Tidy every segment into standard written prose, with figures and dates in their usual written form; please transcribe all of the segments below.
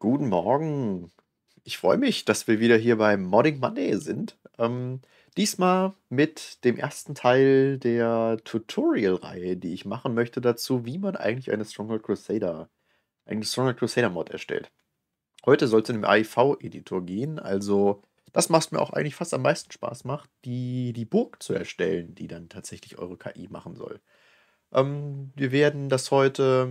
Guten Morgen. Ich freue mich, dass wir wieder hier beim Modding Monday sind. Diesmal mit dem ersten Teil der Tutorial-Reihe, die ich machen möchte dazu, wie man eigentlich eine Stronghold Crusader Mod erstellt. Heute soll es in dem AIV-Editor gehen, also das macht mir auch eigentlich fast am meisten Spaß macht, die Burg zu erstellen, die dann tatsächlich eure KI machen soll. Wir werden das heute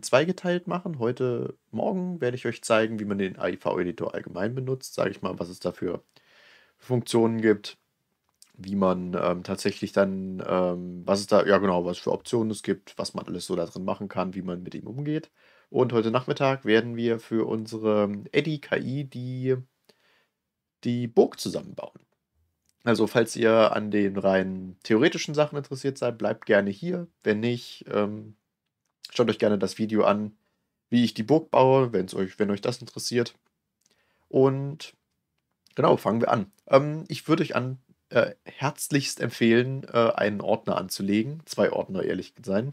zweigeteilt machen. Heute Morgen werde ich euch zeigen, wie man den AIV-Editor allgemein benutzt. Sage ich mal, was es da für Funktionen gibt, wie man tatsächlich dann, was für Optionen es gibt, was man alles so da drin machen kann, wie man mit ihm umgeht. Und heute Nachmittag werden wir für unsere Eddy-KI die Burg zusammenbauen. Also falls ihr an den rein theoretischen Sachen interessiert seid, bleibt gerne hier. Wenn nicht, schaut euch gerne das Video an, wie ich die Burg baue, wenn euch das interessiert. Und genau, fangen wir an. Ich würde euch herzlichst empfehlen, einen Ordner anzulegen. 2 Ordner, ehrlich sein.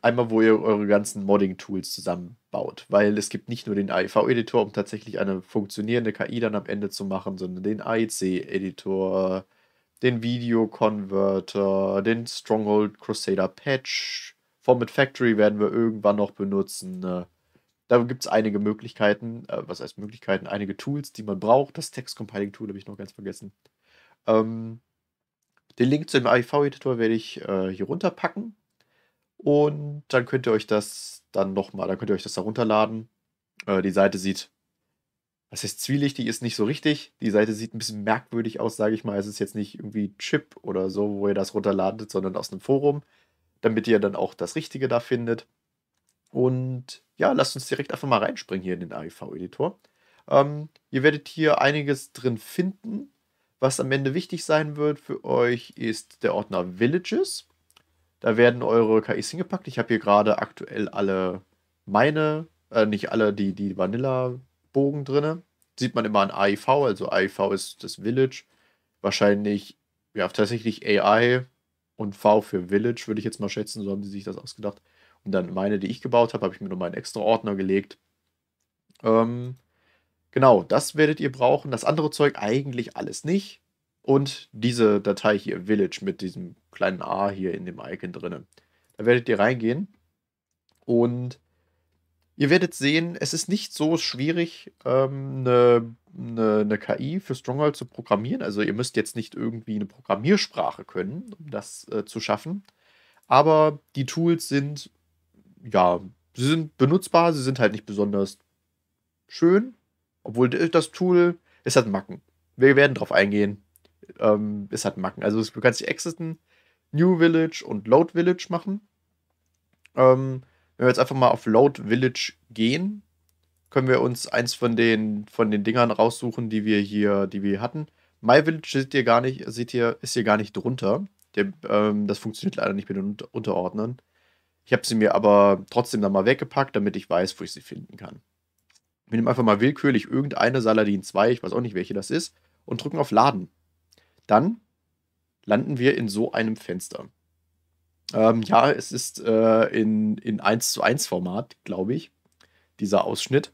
Einmal, wo ihr eure ganzen Modding-Tools zusammenbaut, weil es gibt nicht nur den AIV-Editor, um tatsächlich eine funktionierende KI dann am Ende zu machen, sondern den AIC-Editor, den Video-Converter, den Stronghold Crusader Patch, Format Factory werden wir irgendwann noch benutzen. Da gibt es einige Möglichkeiten, einige Tools, die man braucht. Das Text-Compiling-Tool habe ich noch ganz vergessen. Den Link zu dem AIV-Editor werde ich hier runterpacken. Und dann könnt ihr euch das herunterladen. Die Seite sieht, was heißt zwielichtig, ist nicht so richtig. Die Seite sieht ein bisschen merkwürdig aus, sage ich mal. Es ist jetzt nicht irgendwie Chip oder so, wo ihr das runterladet, sondern aus einem Forum, damit ihr dann auch das Richtige da findet. Und ja, lasst uns direkt einfach mal reinspringen hier in den AIV-Editor. Ihr werdet hier einiges drin finden. Was am Ende wichtig sein wird für euch, ist der Ordner Villages. Da werden eure KIs hingepackt. Ich habe hier gerade aktuell alle meine, nicht alle, die Vanilla-Bogen drin. Sieht man immer an AIV, also AIV ist das Village. Wahrscheinlich, ja, tatsächlich AI und V für Village, würde ich jetzt mal schätzen. So haben sie sich das ausgedacht. Und dann meine, die ich gebaut habe, habe ich mir nochmal einen extra Ordner gelegt. Genau, das werdet ihr brauchen. Das andere Zeug eigentlich alles nicht. Und diese Datei hier, Village, mit diesem kleinen A hier in dem Icon drin. Da werdet ihr reingehen und ihr werdet sehen, es ist nicht so schwierig, eine KI für Stronghold zu programmieren. Also ihr müsst jetzt nicht irgendwie eine Programmiersprache können, um das zu schaffen. Aber die Tools sind, ja, sie sind benutzbar, sie sind halt nicht besonders schön. Obwohl das Tool, es hat Macken. Wir werden drauf eingehen. Es hat Macken. Also du kannst die Existen, New Village und Load Village machen. Wenn wir jetzt einfach mal auf Load Village gehen, können wir uns eins von den Dingern raussuchen, die wir hatten. My Village ist hier gar nicht drunter. Das funktioniert leider nicht mit den Unterordnern. Ich habe sie mir aber trotzdem dann mal weggepackt, damit ich weiß, wo ich sie finden kann. Wir nehmen einfach mal willkürlich irgendeine Saladin 2, ich weiß auch nicht, welche das ist, und drücken auf Laden. Dann landen wir in so einem Fenster. Ja, es ist in 1:1 Format, glaube ich, dieser Ausschnitt.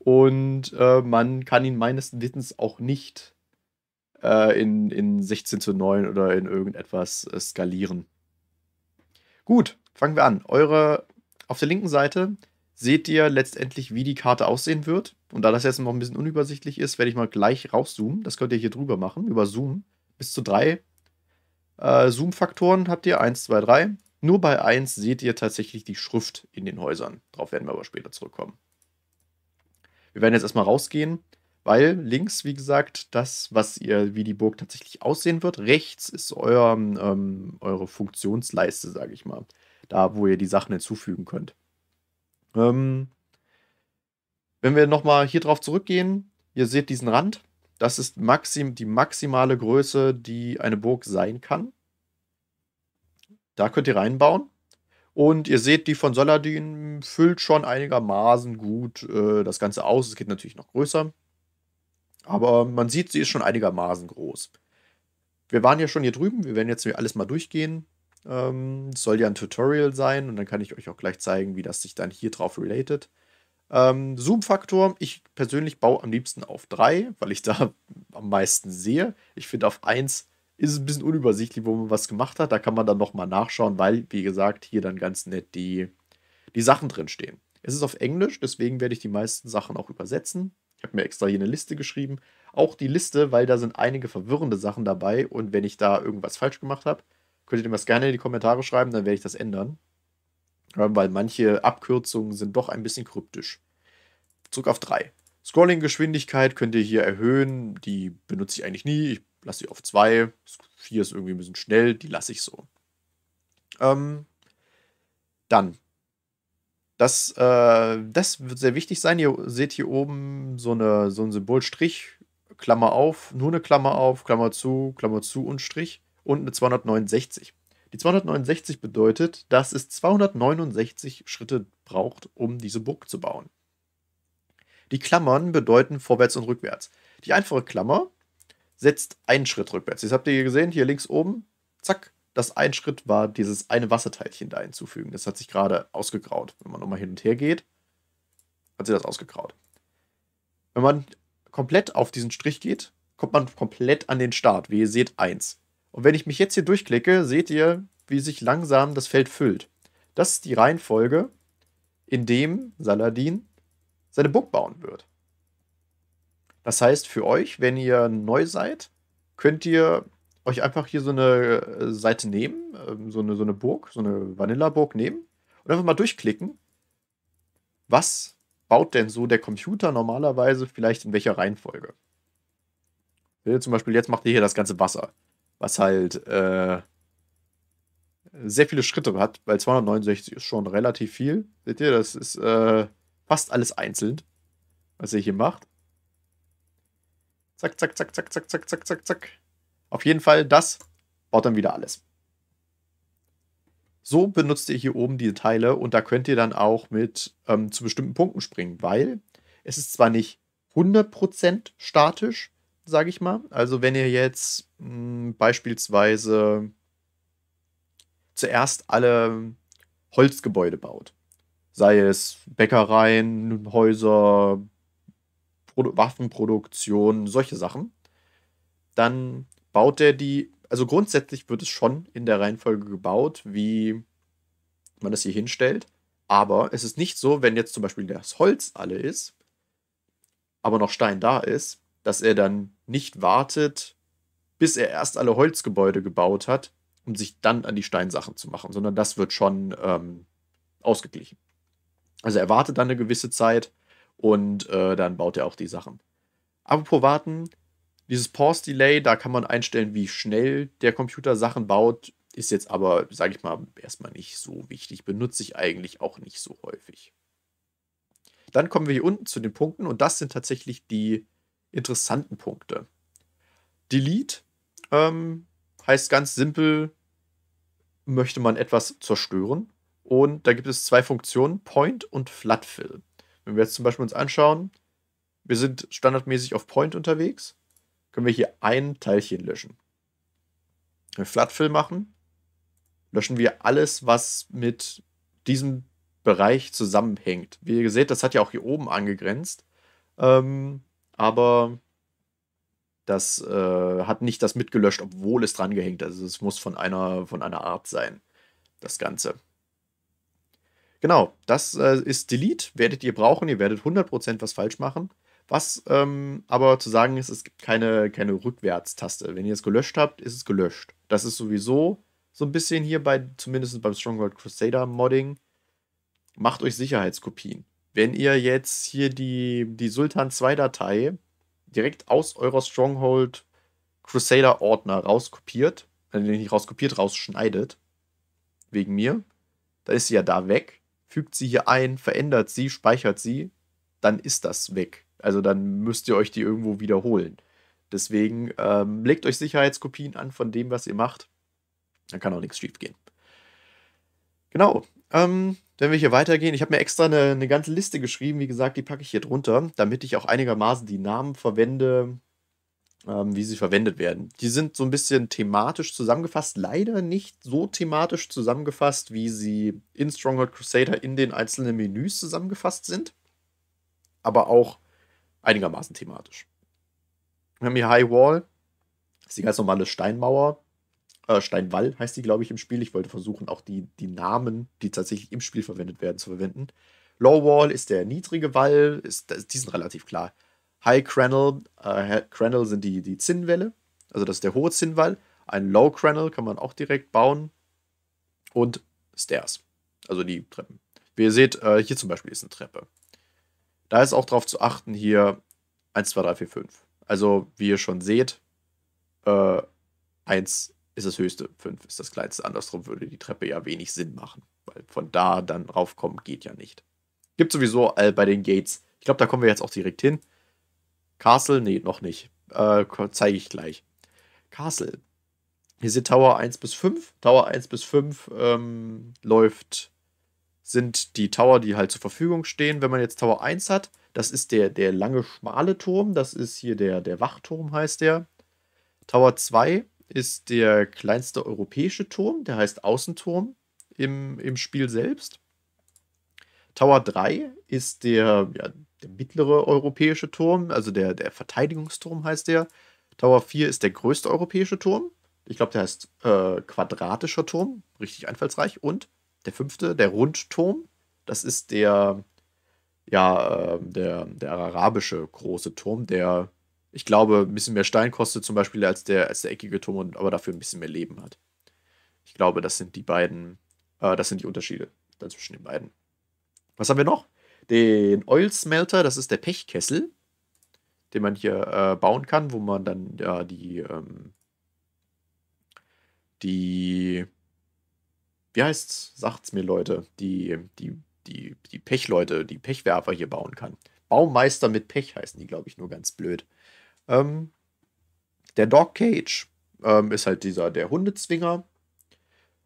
Und man kann ihn meines Wissens auch nicht in 16:9 oder in irgendetwas skalieren. Gut, fangen wir an. Auf der linken Seite seht ihr letztendlich, wie die Karte aussehen wird. Und da das jetzt noch ein bisschen unübersichtlich ist, werde ich mal gleich rauszoomen. Das könnt ihr hier drüber machen, über Zoom. Bis zu 3 Zoom-Faktoren habt ihr. 1, 2, 3. Nur bei 1 seht ihr tatsächlich die Schrift in den Häusern. Darauf werden wir aber später zurückkommen. Wir werden jetzt erstmal rausgehen, weil links, wie gesagt, wie die Burg tatsächlich aussehen wird. Rechts ist eure Funktionsleiste, sage ich mal. Da, wo ihr die Sachen hinzufügen könnt. Wenn wir nochmal hier drauf zurückgehen, ihr seht diesen Rand. Das ist die maximale Größe, die eine Burg sein kann. Da könnt ihr reinbauen. Und ihr seht, die von Saladin füllt schon einigermaßen gut das Ganze aus. Es geht natürlich noch größer. Aber man sieht, sie ist schon einigermaßen groß. Wir waren ja schon hier drüben. Wir werden jetzt hier alles mal durchgehen. Es soll ja ein Tutorial sein. Und dann kann ich euch auch gleich zeigen, wie das sich dann hier drauf relatet. Zoom-Faktor, ich persönlich baue am liebsten auf 3, weil ich da am meisten sehe. Ich finde, auf 1 ist es ein bisschen unübersichtlich, wo man was gemacht hat. Da kann man dann nochmal nachschauen, weil, wie gesagt, hier dann ganz nett die Sachen drin stehen. Es ist auf Englisch, deswegen werde ich die meisten Sachen auch übersetzen. Ich habe mir extra hier eine Liste geschrieben. Auch die Liste, weil da sind einige verwirrende Sachen dabei. Und wenn ich da irgendwas falsch gemacht habe, könnt ihr mir das gerne in die Kommentare schreiben, dann werde ich das ändern. Weil manche Abkürzungen sind doch ein bisschen kryptisch. Zurück auf 3. Scrolling-Geschwindigkeit könnt ihr hier erhöhen. Die benutze ich eigentlich nie. Ich lasse sie auf 2. 4 ist irgendwie ein bisschen schnell. Die lasse ich so. Dann. Das wird sehr wichtig sein. Ihr seht hier oben so ein Symbol Strich, Klammer auf, nur eine Klammer auf, Klammer zu und Strich und eine 269. Die 269 bedeutet, dass es 269 Schritte braucht, um diese Burg zu bauen. Die Klammern bedeuten vorwärts und rückwärts. Die einfache Klammer setzt einen Schritt rückwärts. Das habt ihr hier gesehen, hier links oben, zack, das ein Schritt war dieses eine Wasserteilchen da hinzufügen. Das hat sich gerade ausgegraut. Wenn man nochmal hin und her geht, hat sich das ausgegraut. Wenn man komplett auf diesen Strich geht, kommt man komplett an den Start, wie ihr seht, 1. Und wenn ich mich jetzt hier durchklicke, seht ihr, wie sich langsam das Feld füllt. Das ist die Reihenfolge, in dem Saladin seine Burg bauen wird. Das heißt für euch, wenn ihr neu seid, könnt ihr euch einfach hier so eine Seite nehmen, so eine Burg, so eine Vanilla-Burg nehmen und einfach mal durchklicken, was baut denn so der Computer normalerweise, vielleicht in welcher Reihenfolge. Zum Beispiel jetzt macht ihr hier das ganze Wasser, was halt sehr viele Schritte hat, weil 269 ist schon relativ viel. Seht ihr, das ist fast alles einzeln, was ihr hier macht. Zack, zack, zack, zack, zack, zack, zack, zack, zack. Auf jeden Fall, das baut dann wieder alles. So benutzt ihr hier oben diese Teile und da könnt ihr dann auch mit zu bestimmten Punkten springen, weil es ist zwar nicht 100% statisch, sage ich mal. Also wenn ihr jetzt beispielsweise zuerst alle Holzgebäude baut, sei es Bäckereien, Häuser, Waffenproduktion, solche Sachen, dann baut er die, also grundsätzlich wird es schon in der Reihenfolge gebaut, wie man das hier hinstellt, aber es ist nicht so, wenn jetzt zum Beispiel das Holz alle ist, aber noch Stein da ist, dass er dann nicht wartet, bis er erst alle Holzgebäude gebaut hat, um sich dann an die Steinsachen zu machen, sondern das wird schon ausgeglichen. Also er wartet dann eine gewisse Zeit und dann baut er auch die Sachen. Apropos warten, dieses Pause-Delay, da kann man einstellen, wie schnell der Computer Sachen baut, ist jetzt aber, sage ich mal, erstmal nicht so wichtig, benutze ich eigentlich auch nicht so häufig. Dann kommen wir hier unten zu den Punkten und das sind tatsächlich die interessanten Punkte. Delete heißt ganz simpel, möchte man etwas zerstören. Und da gibt es zwei Funktionen, Point und Flatfill. Wenn wir jetzt zum Beispiel uns anschauen, wir sind standardmäßig auf Point unterwegs, können wir hier ein Teilchen löschen. Wenn wir Flatfill machen, löschen wir alles, was mit diesem Bereich zusammenhängt. Wie ihr seht, das hat ja auch hier oben angegrenzt. Aber das hat nicht das mitgelöscht, obwohl es dran gehängt ist. Also es muss von einer Art sein, das Ganze. Genau, das ist Delete, werdet ihr brauchen. Ihr werdet 100% was falsch machen. Was aber zu sagen ist, es gibt keine Rückwärtstaste. Wenn ihr es gelöscht habt, ist es gelöscht. Das ist sowieso so ein bisschen hier bei, zumindest beim Stronghold Crusader Modding, macht euch Sicherheitskopien. Wenn ihr jetzt hier die Sultan 2-Datei direkt aus eurer Stronghold Crusader-Ordner rauskopiert, nicht rauskopiert, rausschneidet, wegen mir, dann ist sie ja da weg, fügt sie hier ein, verändert sie, speichert sie, dann ist das weg. Also dann müsst ihr euch die irgendwo wiederholen. Deswegen legt euch Sicherheitskopien an von dem, was ihr macht. Dann kann auch nichts schief gehen. Genau. Wenn wir hier weitergehen, ich habe mir extra eine ganze Liste geschrieben, wie gesagt, die packe ich hier drunter, damit ich auch einigermaßen die Namen verwende, wie sie verwendet werden. Die sind so ein bisschen thematisch zusammengefasst, leider nicht so thematisch zusammengefasst, wie sie in Stronghold Crusader in den einzelnen Menüs zusammengefasst sind. aber auch einigermaßen thematisch. Wir haben hier High Wall. Das ist die ganz normale Steinmauer. Steinwall heißt die, glaube ich, im Spiel. Ich wollte versuchen, auch die Namen, die tatsächlich im Spiel verwendet werden, zu verwenden. Low Wall ist der niedrige Wall. Die sind relativ klar. High Crenel. Crenel sind die Zinnwälle. Also das ist der hohe Zinnwall. Ein Low Crenel kann man auch direkt bauen. Und Stairs. Also die Treppen. Wie ihr seht, hier zum Beispiel ist eine Treppe. Da ist auch drauf zu achten, hier 1, 2, 3, 4, 5. Also, wie ihr schon seht, 1 ist das höchste, 5 ist das kleinste. Andersrum würde die Treppe ja wenig Sinn machen, weil von da dann raufkommen geht ja nicht. Gibt sowieso bei den Gates. Ich glaube, da kommen wir jetzt auch direkt hin. Castle? Nee, noch nicht. Zeige ich gleich. Castle. Hier sind Tower 1 bis 5. Tower 1 bis 5 sind die Tower, die halt zur Verfügung stehen. Wenn man jetzt Tower 1 hat, das ist der lange, schmale Turm. Das ist hier der Wachturm, heißt der. Tower 2 ist der kleinste europäische Turm. Der heißt Außenturm im Spiel selbst. Tower 3 ist der mittlere europäische Turm. Also der Verteidigungsturm heißt der. Tower 4 ist der größte europäische Turm. Ich glaube, der heißt quadratischer Turm. Richtig einfallsreich. Und der fünfte, der Rundturm. Das ist der arabische große Turm, der, ich glaube, ein bisschen mehr Stein kostet zum Beispiel als der eckige Turm, aber dafür ein bisschen mehr Leben hat. Ich glaube, das sind die beiden, das sind die Unterschiede zwischen den beiden. Was haben wir noch? Den Oil Smelter, das ist der Pechkessel, den man hier bauen kann, wo man dann ja wie heißt's? Sagt's mir, Leute, die Pechleute, die Pechwerfer hier bauen kann. Baumeister mit Pech heißen die, glaube ich, nur ganz blöd. Der Dog Cage ist halt der Hundezwinger.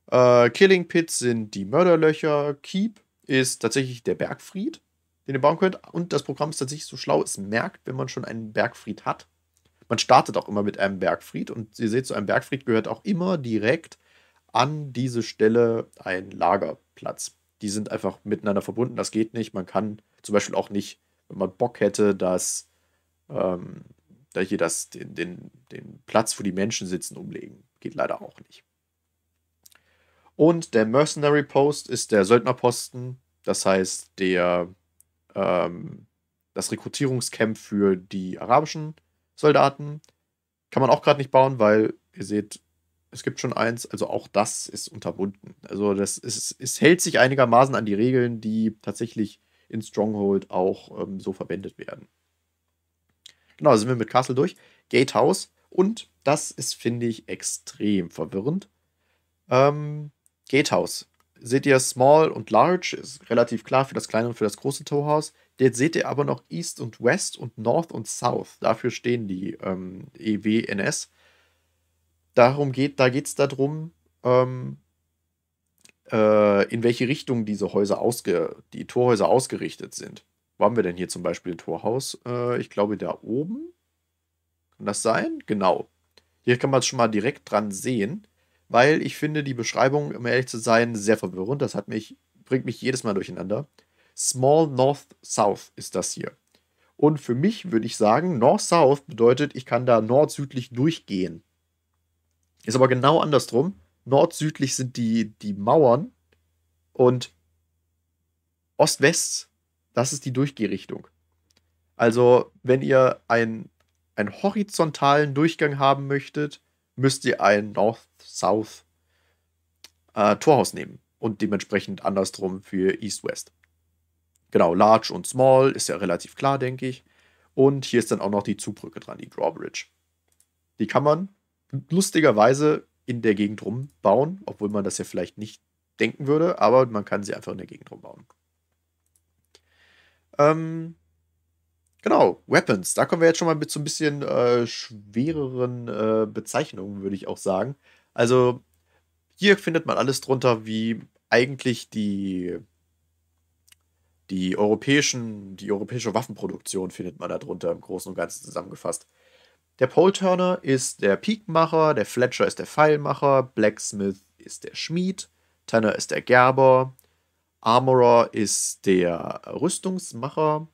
Killing Pits sind die Mörderlöcher. Keep ist tatsächlich der Bergfried, den ihr bauen könnt. Und das Programm ist tatsächlich so schlau, es merkt, wenn man schon einen Bergfried hat. Man startet auch immer mit einem Bergfried. Und ihr seht, zu einem Bergfried gehört auch immer direkt an diese Stelle ein Lagerplatz. Die sind einfach miteinander verbunden, das geht nicht. Man kann zum Beispiel auch nicht, wenn man Bock hätte, dass hier den Platz, wo die Menschen sitzen, umlegen. Geht leider auch nicht. Und der Mercenary Post ist der Söldnerposten. Das heißt, das Rekrutierungscamp für die arabischen Soldaten. Kann man auch gerade nicht bauen, weil ihr seht, es gibt schon eins, also auch das ist unterbunden. Also es hält sich einigermaßen an die Regeln, die tatsächlich in Stronghold auch so verwendet werden. Genau, da sind wir mit Castle durch. Gatehouse. Und das ist, finde ich, extrem verwirrend. Gatehouse. Seht ihr, Small und Large ist relativ klar für das kleine und für das große Torehouse. Jetzt seht ihr aber noch East und West und North und South. Dafür stehen die EWNS. Da geht es darum, in welche Richtung die Torhäuser ausgerichtet sind. Wo haben wir denn hier zum Beispiel ein Torhaus? Ich glaube, da oben. Kann das sein? Genau. Hier kann man es schon mal direkt dran sehen, weil ich finde die Beschreibung, um ehrlich zu sein, sehr verwirrend. Das bringt mich jedes Mal durcheinander. Small North South ist das hier. Und für mich würde ich sagen, North South bedeutet, ich kann da nord-südlich durchgehen. Ist aber genau andersrum. Nord-südlich sind die Mauern und Ost-West, das ist die Durchgehrichtung. Also, wenn ihr einen horizontalen Durchgang haben möchtet, müsst ihr ein North-South Torhaus nehmen und dementsprechend andersrum für East-West. Genau, Large und Small ist ja relativ klar, denke ich. Und hier ist dann auch noch die Zugbrücke dran, die Drawbridge. Die kann man lustigerweise in der Gegend rumbauen, obwohl man das ja vielleicht nicht denken würde, aber man kann sie einfach in der Gegend rumbauen. Genau, Weapons. Da kommen wir jetzt schon mal mit so ein bisschen schwereren Bezeichnungen, würde ich auch sagen. Also hier findet man alles drunter, wie eigentlich die europäische Waffenproduktion findet man da drunter, im Großen und Ganzen zusammengefasst. Der Pole-Turner ist der Peakmacher, der Fletcher ist der Pfeilmacher, Blacksmith ist der Schmied, Tanner ist der Gerber, Armorer ist der Rüstungsmacher,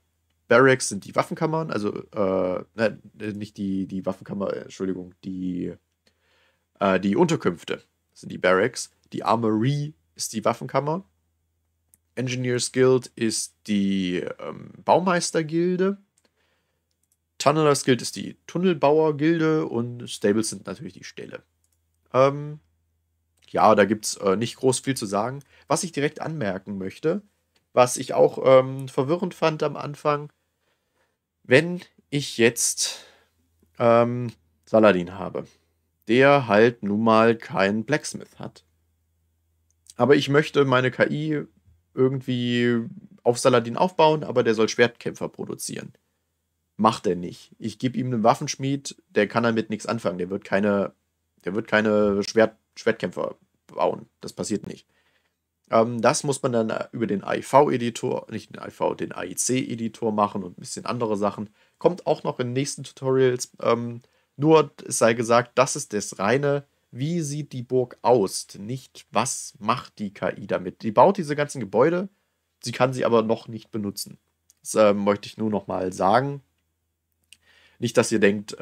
Barracks sind die Waffenkammern, also nicht die Waffenkammer, Entschuldigung, die Unterkünfte sind die Barracks, die Armory ist die Waffenkammer, Engineers Guild ist die Baumeistergilde, Tunnelers Guild ist die Tunnelbauergilde und Stables sind natürlich die Ställe. Ja, da gibt es nicht groß viel zu sagen. Was ich direkt anmerken möchte, was ich auch verwirrend fand am Anfang, wenn ich jetzt Saladin habe, der halt nun mal keinen Blacksmith hat. Aber ich möchte meine KI irgendwie auf Saladin aufbauen, aber der soll Schwertkämpfer produzieren. Macht er nicht. Ich gebe ihm einen Waffenschmied, der kann damit nichts anfangen. Der wird keine Schwertkämpfer bauen. Das passiert nicht. Das muss man dann über den AIV-Editor, nicht den AIV, den AIC-Editor machen und ein bisschen andere Sachen. Kommt auch noch in den nächsten Tutorials. Nur, es sei gesagt, das ist das reine, wie sieht die Burg aus, nicht was macht die KI damit. Die baut diese ganzen Gebäude, sie kann sie aber noch nicht benutzen. Das möchte ich nur noch mal sagen. Nicht, dass ihr denkt,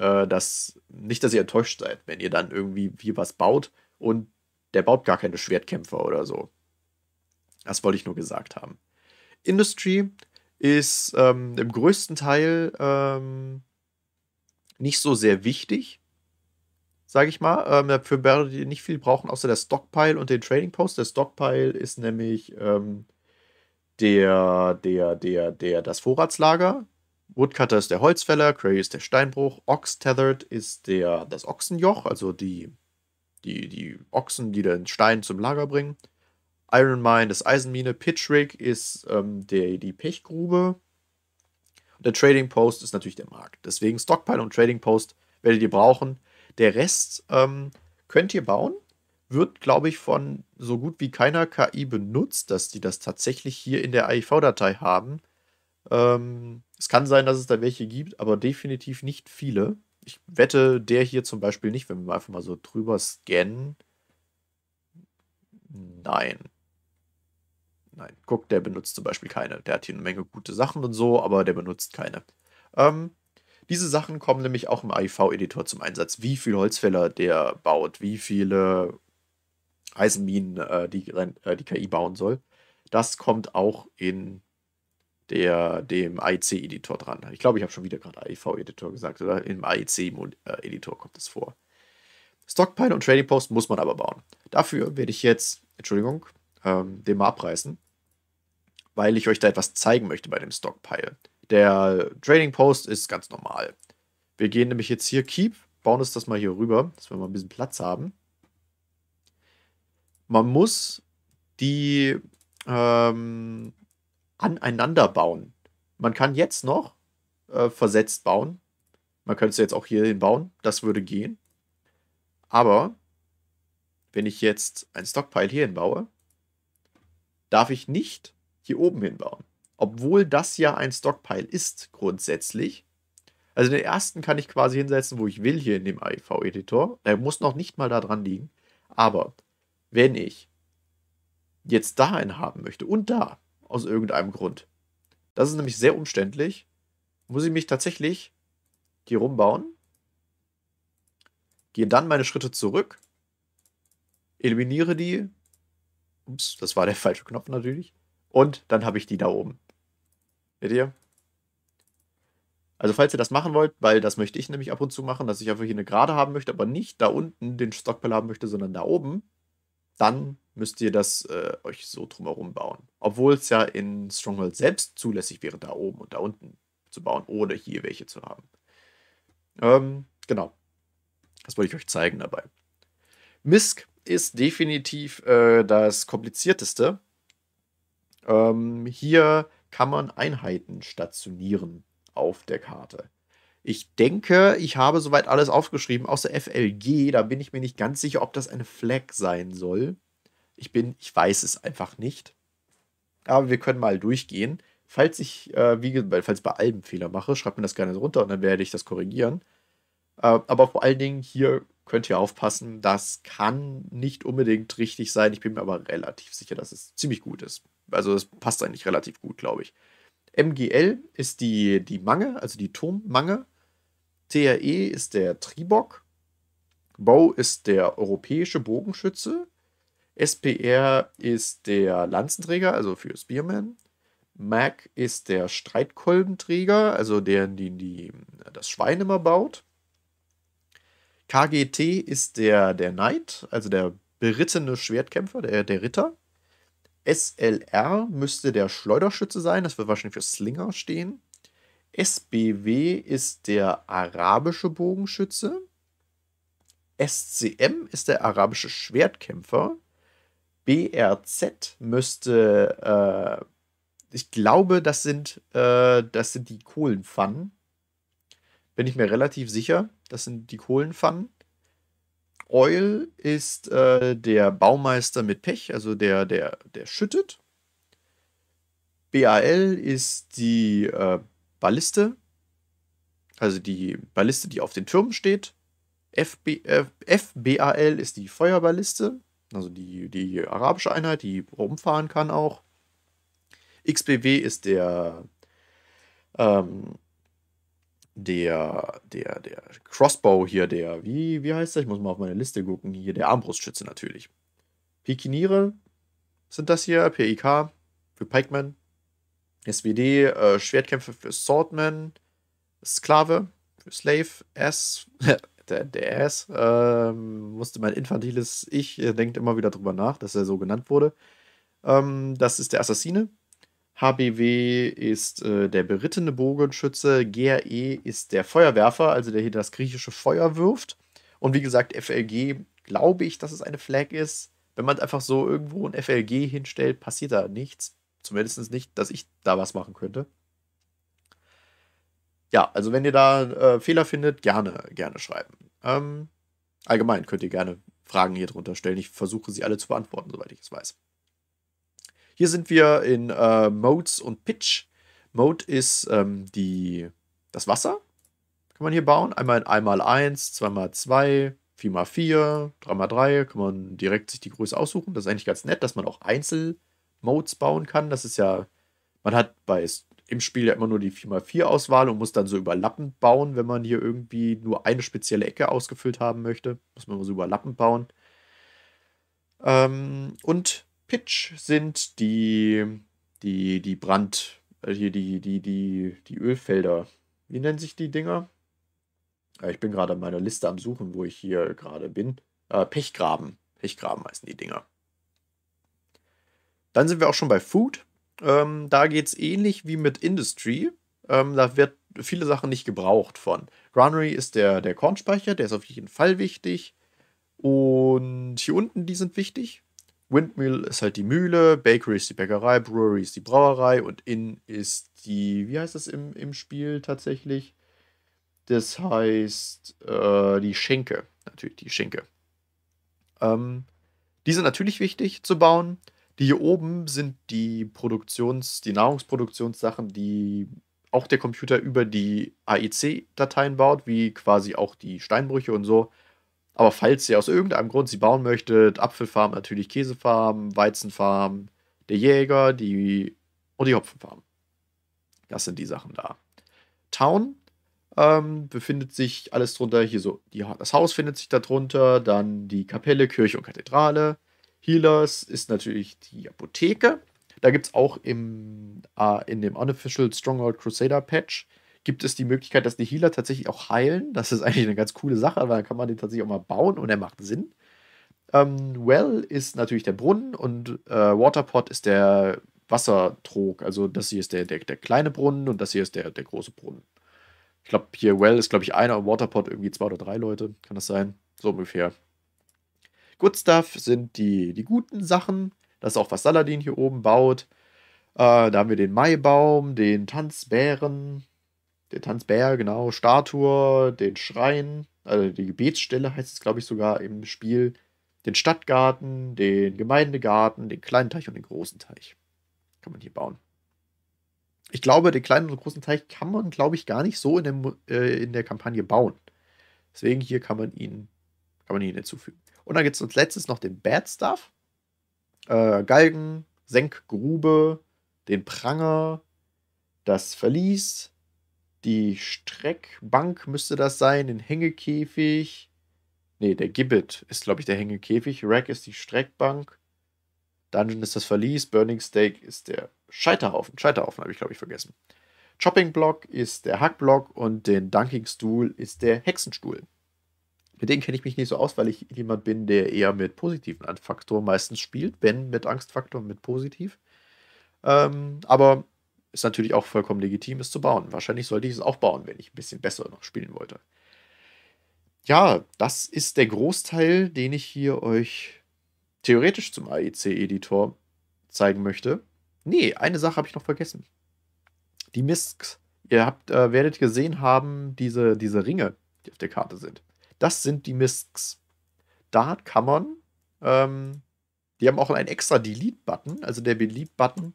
nicht, dass ihr enttäuscht seid, wenn ihr dann irgendwie wie was baut und der baut gar keine Schwertkämpfer oder so. Das wollte ich nur gesagt haben. Industry ist im größten Teil nicht so sehr wichtig, sage ich mal. Für Bären, die nicht viel brauchen, außer der Stockpile und den Trading Post. Der Stockpile ist nämlich das Vorratslager. Woodcutter ist der Holzfäller, Quarry ist der Steinbruch, Ox Tethered ist das Ochsenjoch, also die Ochsen, die den Stein zum Lager bringen. Iron Mine ist Eisenmine, Pitch Rig ist die Pechgrube. Der Trading Post ist natürlich der Markt. Deswegen Stockpile und Trading Post werdet ihr brauchen. Der Rest könnt ihr bauen. Wird, glaube ich, von so gut wie keiner KI benutzt, dass die das tatsächlich hier in der AIV-Datei haben. Es kann sein, dass es da welche gibt, aber definitiv nicht viele. Ich wette, der hier zum Beispiel nicht, wenn wir einfach mal so drüber scannen. Nein. Nein, guck, der benutzt zum Beispiel keine. Der hat hier eine Menge gute Sachen und so, aber der benutzt keine. Diese Sachen kommen nämlich auch im AIV-Editor zum Einsatz. Wie viel Holzfäller der baut, wie viele Eisenminen die KI bauen soll. Das kommt auch in dem AIC-Editor dran. Ich glaube, ich habe schon wieder gerade AIV-Editor gesagt, oder? Im AIC-Editor kommt es vor. Stockpile und Trading Post muss man aber bauen. Dafür werde ich jetzt, Entschuldigung, den mal abreißen, weil ich euch da etwas zeigen möchte bei dem Stockpile. Der Trading Post ist ganz normal. Wir gehen nämlich jetzt hier Keep, bauen uns das mal hier rüber, dass wir mal ein bisschen Platz haben. Man muss die aneinander bauen. Man kann jetzt noch versetzt bauen. Man könnte es jetzt auch hier hin bauen, das würde gehen. Aber wenn ich jetzt ein Stockpile hier hinbaue, darf ich nicht hier oben hinbauen. Obwohl das ja ein Stockpile ist, grundsätzlich. Also den ersten kann ich quasi hinsetzen, wo ich will, hier in dem AIV-Editor. Der muss noch nicht mal da dran liegen. Aber wenn ich jetzt da einen haben möchte und da, aus irgendeinem Grund, das ist nämlich sehr umständlich, muss ich mich tatsächlich hier rumbauen, gehe dann meine Schritte zurück, eliminiere die, ups, das war der falsche Knopf natürlich, und dann habe ich die da oben. Seht ihr? Also falls ihr das machen wollt, weil das möchte ich nämlich ab und zu machen, dass ich einfach hier eine Gerade haben möchte, aber nicht da unten den Stockpile haben möchte, sondern da oben, dann müsst ihr das euch so drumherum bauen. Obwohl es ja in Stronghold selbst zulässig wäre, da oben und da unten zu bauen, ohne hier welche zu haben. Genau. Das wollte ich euch zeigen dabei. MISC ist definitiv das komplizierteste. Hier kann man Einheiten stationieren auf der Karte. Ich denke, ich habe soweit alles aufgeschrieben, außer FLG. Da bin ich mir nicht ganz sicher, ob das eine Flag sein soll. Ich weiß es einfach nicht. Aber wir können mal durchgehen. Falls ich, wie gesagt, falls bei allem Fehler mache, schreibt mir das gerne runter und dann werde ich das korrigieren. Aber vor allen Dingen hier könnt ihr aufpassen, das kann nicht unbedingt richtig sein. Ich bin mir aber relativ sicher, dass es ziemlich gut ist. Also es passt eigentlich relativ gut, glaube ich. MGL ist die Mange, also die Turmmange. TRE ist der Tribock. Bow ist der europäische Bogenschütze. SPR ist der Lanzenträger, also für Spearman. Mag ist der Streitkolbenträger, also der, das Schwein immer baut. KGT ist der Knight, also der berittene Schwertkämpfer, der Ritter. SLR müsste der Schleuderschütze sein, das wird wahrscheinlich für Slinger stehen. SBW ist der arabische Bogenschütze. SCM ist der arabische Schwertkämpfer. BRZ müsste, ich glaube, das sind die Kohlenpfannen. Bin ich mir relativ sicher, das sind die Kohlenpfannen. Oil ist der Baumeister mit Pech, also der schüttet. BAL ist die Balliste, also die Balliste, die auf den Türmen steht. FBAL ist die Feuerballiste, also die arabische Einheit, die rumfahren kann auch. XBW ist der Crossbow hier, wie heißt der? Ich muss mal auf meine Liste gucken. Hier der Armbrustschütze natürlich. Pikiniere sind das hier, PIK für Pikeman. SWD, Schwertkämpfe für Swordman. Sklave für Slave. S, der S, musste mein infantiles Ich, denkt immer wieder drüber nach, dass er so genannt wurde. Das ist der Assassine. HBW ist der berittene Bogenschütze, GRE ist der Feuerwerfer, also der hier das griechische Feuer wirft. Und wie gesagt, FLG, glaube ich, dass es eine Flag ist. Wenn man einfach so irgendwo ein FLG hinstellt, passiert da nichts. Zumindest nicht, dass ich da was machen könnte. Ja, also wenn ihr da Fehler findet, gerne schreiben. Allgemein könnt ihr gerne Fragen hier drunter stellen. Ich versuche sie alle zu beantworten, soweit ich es weiß. Hier sind wir in Modes und Pitch. Mode ist das Wasser. Kann man hier bauen. Einmal in 1x1, 2x2, 4x4, 3x3. Kann man direkt sich die Größe aussuchen. Das ist eigentlich ganz nett, dass man auch Einzelmodes bauen kann. Das ist ja, man hat im Spiel ja immer nur die 4x4-Auswahl und muss dann so überlappend bauen, wenn man hier irgendwie nur eine spezielle Ecke ausgefüllt haben möchte. Muss man so überlappend bauen. Und Pitch sind die Brand, hier die Ölfelder. Wie nennen sich die Dinger? Ich bin gerade an meiner Liste am Suchen, wo ich hier gerade bin. Pechgraben. Pechgraben heißen die Dinger. Dann sind wir auch schon bei Food. Da geht es ähnlich wie mit Industry. Da wird viele Sachen nicht gebraucht von. Granary ist der Kornspeicher, der ist auf jeden Fall wichtig. Und hier unten, die sind wichtig. Windmill ist halt die Mühle, Bakery ist die Bäckerei, Brewery ist die Brauerei und Inn ist die, wie heißt das im Spiel tatsächlich? Das heißt die Schenke, natürlich die Schenke. Die sind natürlich wichtig zu bauen. Die hier oben sind die Nahrungsproduktionssachen, die auch der Computer über die AIC-Dateien baut, wie quasi auch die Steinbrüche und so. Aber falls ihr aus irgendeinem Grund sie bauen möchtet, Apfelfarm natürlich, Käsefarm, Weizenfarm, der Jäger, die Hopfenfarm. Das sind die Sachen da. Town befindet sich alles drunter. Hier so, das Haus findet sich da drunter, dann die Kapelle, Kirche und Kathedrale. Healers ist natürlich die Apotheke. Da gibt es auch in dem Unofficial Stronghold Crusader Patch gibt es die Möglichkeit, dass die Healer tatsächlich auch heilen. Das ist eigentlich eine ganz coole Sache, weil dann kann man den tatsächlich auch mal bauen und er macht Sinn. Well ist natürlich der Brunnen und Waterpot ist der Wassertrog. Also das hier ist der kleine Brunnen und das hier ist der große Brunnen. Ich glaube, hier Well ist, glaube ich, einer und Waterpot irgendwie 2 oder 3 Leute. Kann das sein? So ungefähr. Good Stuff sind die guten Sachen. Das ist auch, was Saladin hier oben baut. Da haben wir den Maibaum, den Tanzbären, der Tanzbär, genau, Statue, den Schrein, also die Gebetsstelle heißt es, glaube ich, sogar im Spiel, den Stadtgarten, den Gemeindegarten, den kleinen Teich und den großen Teich. Kann man hier bauen. Ich glaube, den kleinen und großen Teich kann man, glaube ich, gar nicht so in der Kampagne bauen. Deswegen hier kann man ihn hinzufügen. Und dann gibt es als letztes noch den Bad Stuff. Galgen, Senkgrube, den Pranger, das Verlies, die Streckbank müsste das sein, den Hängekäfig. Ne, der Gibbet ist, glaube ich, der Hängekäfig. Rack ist die Streckbank. Dungeon ist das Verlies. Burning Stake ist der Scheiterhaufen. Scheiterhaufen habe ich, glaube ich, vergessen. Chopping Block ist der Hackblock und den Dunking Stuhl ist der Hexenstuhl. Mit denen kenne ich mich nicht so aus, weil ich jemand bin, der eher mit positiven Angstfaktor meistens spielt, wenn mit Angstfaktor und mit positiv. Aber ist natürlich auch vollkommen legitim, es zu bauen. Wahrscheinlich sollte ich es auch bauen, wenn ich ein bisschen besser noch spielen wollte. Ja, das ist der Großteil, den ich hier euch theoretisch zum AIC-Editor zeigen möchte. Nee, eine Sache habe ich noch vergessen. Die Misks. Ihr habt, werdet gesehen haben, diese Ringe, die auf der Karte sind. Das sind die Misks. Da kann man, die haben auch einen extra Delete-Button. Also der Delete-Button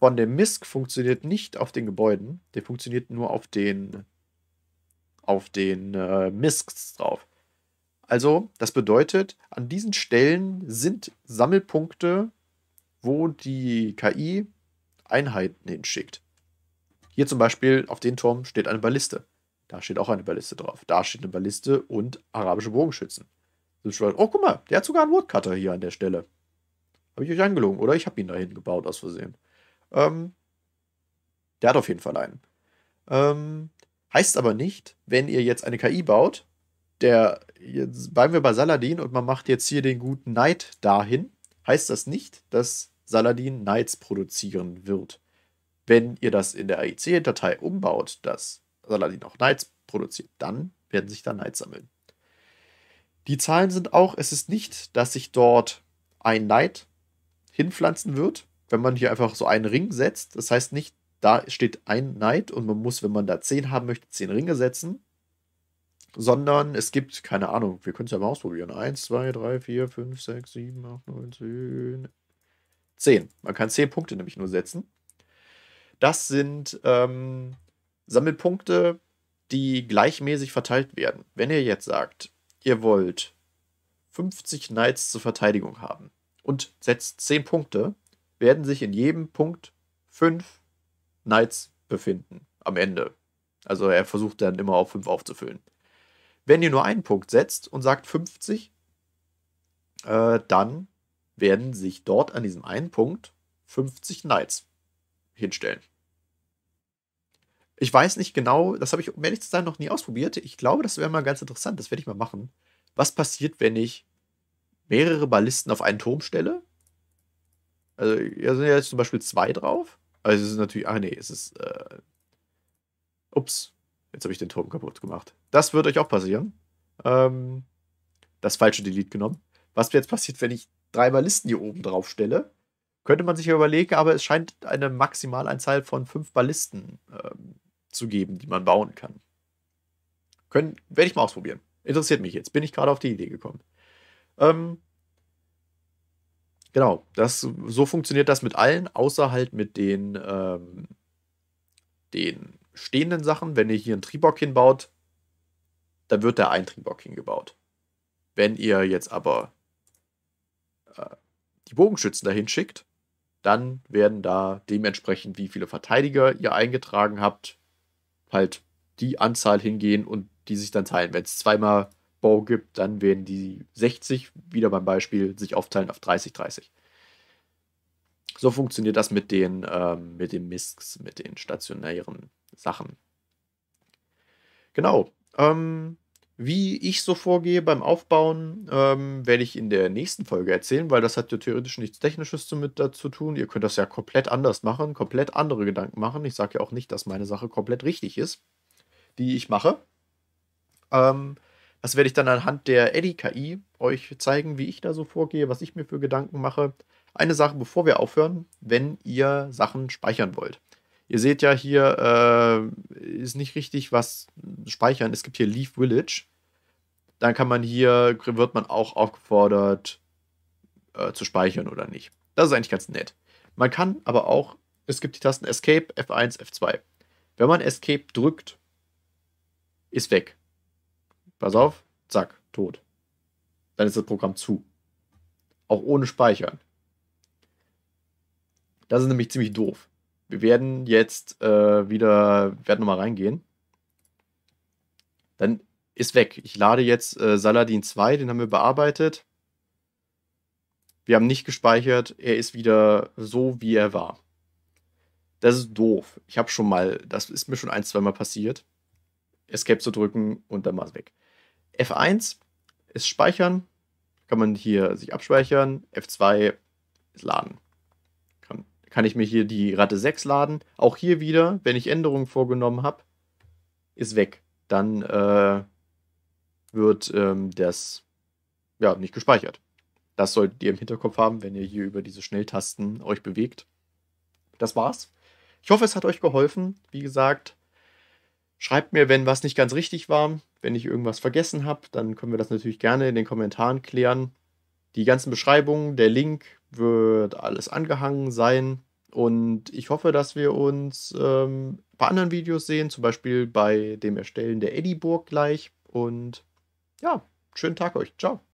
von der Misk funktioniert nicht auf den Gebäuden. Der funktioniert nur auf den Misks drauf. Also, das bedeutet, an diesen Stellen sind Sammelpunkte, wo die KI Einheiten hinschickt. Hier zum Beispiel auf den Turm steht eine Balliste. Da steht auch eine Balliste drauf. Da steht eine Balliste und arabische Bogenschützen. Oh, guck mal, der hat sogar einen Woodcutter hier an der Stelle. Habe ich euch angelogen, oder? Ich habe ihn dahin gebaut aus Versehen. Der hat auf jeden Fall einen. Heißt aber nicht, wenn ihr jetzt eine KI baut, jetzt bleiben wir bei Saladin und man macht jetzt hier den guten Knight dahin, heißt das nicht, dass Saladin Knights produzieren wird. Wenn ihr das in der AIC-Datei umbaut, dass Saladin auch Knights produziert, dann werden sich da Knights sammeln. Die Zahlen sind auch, es ist nicht, dass sich dort ein Knight hinpflanzen wird, wenn man hier einfach so einen Ring setzt. Das heißt nicht, da steht ein Knight und man muss, wenn man da 10 haben möchte, 10 Ringe setzen. Sondern es gibt, keine Ahnung, wir können es ja mal ausprobieren. 1, 2, 3, 4, 5, 6, 7, 8, 9, 10. 10. Man kann 10 Punkte nämlich nur setzen. Das sind Sammelpunkte, die gleichmäßig verteilt werden. Wenn ihr jetzt sagt, ihr wollt 50 Knights zur Verteidigung haben und setzt 10 Punkte, werden sich in jedem Punkt 5 Knights befinden am Ende. Also er versucht dann immer auf 5 aufzufüllen. Wenn ihr nur einen Punkt setzt und sagt 50, dann werden sich dort an diesem einen Punkt 50 Knights hinstellen. Ich weiß nicht genau, das habe ich, um ehrlich zu sein, noch nie ausprobiert. Ich glaube, das wäre mal ganz interessant, das werde ich mal machen. Was passiert, wenn ich mehrere Ballisten auf einen Turm stelle? Also hier sind ja jetzt zum Beispiel 2 drauf. Also es ist natürlich, ach nee, es ist, ups, jetzt habe ich den Turm kaputt gemacht. Das wird euch auch passieren. Das falsche Delete genommen. Was jetzt passiert, wenn ich 3 Ballisten hier oben drauf stelle, könnte man sich ja überlegen, aber es scheint eine Maximalanzahl von 5 Ballisten zu geben, die man bauen kann. Werde ich mal ausprobieren. Interessiert mich jetzt. Bin ich gerade auf die Idee gekommen. Genau, so funktioniert das mit allen, außer halt mit den stehenden Sachen. Wenn ihr hier einen Tribock hinbaut, dann wird da ein Tribock hingebaut. Wenn ihr jetzt aber die Bogenschützen dahin schickt, dann werden da dementsprechend, wie viele Verteidiger ihr eingetragen habt, halt die Anzahl hingehen und die sich dann teilen. Wenn es zweimal Bau gibt, dann werden die 60, wieder beim Beispiel, sich aufteilen auf 30, 30. So funktioniert das mit den Misks, mit den stationären Sachen. Genau. Wie ich so vorgehe beim Aufbauen, werde ich in der nächsten Folge erzählen, weil das hat ja theoretisch nichts Technisches damit zu tun. Ihr könnt das ja komplett anders machen, komplett andere Gedanken machen. Ich sage ja auch nicht, dass meine Sache komplett richtig ist, die ich mache. Das werde ich dann anhand der Eddy-KI euch zeigen, wie ich da so vorgehe, was ich mir für Gedanken mache. Eine Sache, bevor wir aufhören, wenn ihr Sachen speichern wollt. Ihr seht ja hier, ist nicht richtig was speichern. Es gibt hier Leave Village. Dann kann man hier, wird man auch aufgefordert zu speichern oder nicht. Das ist eigentlich ganz nett. Man kann aber auch, es gibt die Tasten Escape, F1, F2. Wenn man Escape drückt, ist weg. Pass auf, zack, tot. Dann ist das Programm zu. Auch ohne Speichern. Das ist nämlich ziemlich doof. Wir werden jetzt werden nochmal reingehen. Dann ist weg. Ich lade jetzt Saladin 2, den haben wir bearbeitet. Wir haben nicht gespeichert. Er ist wieder so, wie er war. Das ist doof. Ich habe schon mal, das ist mir schon ein-, zweimal passiert. Escape zu drücken und dann war es weg. F1 ist Speichern. Kann man hier sich abspeichern. F2 ist Laden. Kann ich mir hier die Ratte 6 laden. Auch hier wieder, wenn ich Änderungen vorgenommen habe, ist weg. Dann wird das ja nicht gespeichert. Das solltet ihr im Hinterkopf haben, wenn ihr hier über diese Schnelltasten euch bewegt. Das war's. Ich hoffe, es hat euch geholfen. Wie gesagt, schreibt mir, wenn was nicht ganz richtig war. Wenn ich irgendwas vergessen habe, dann können wir das natürlich gerne in den Kommentaren klären. Die ganzen Beschreibungen, der Link wird alles angehangen sein. Und ich hoffe, dass wir uns bei anderen Videos sehen, zum Beispiel bei dem Erstellen der Eddy-Burg gleich. Und ja, schönen Tag euch. Ciao.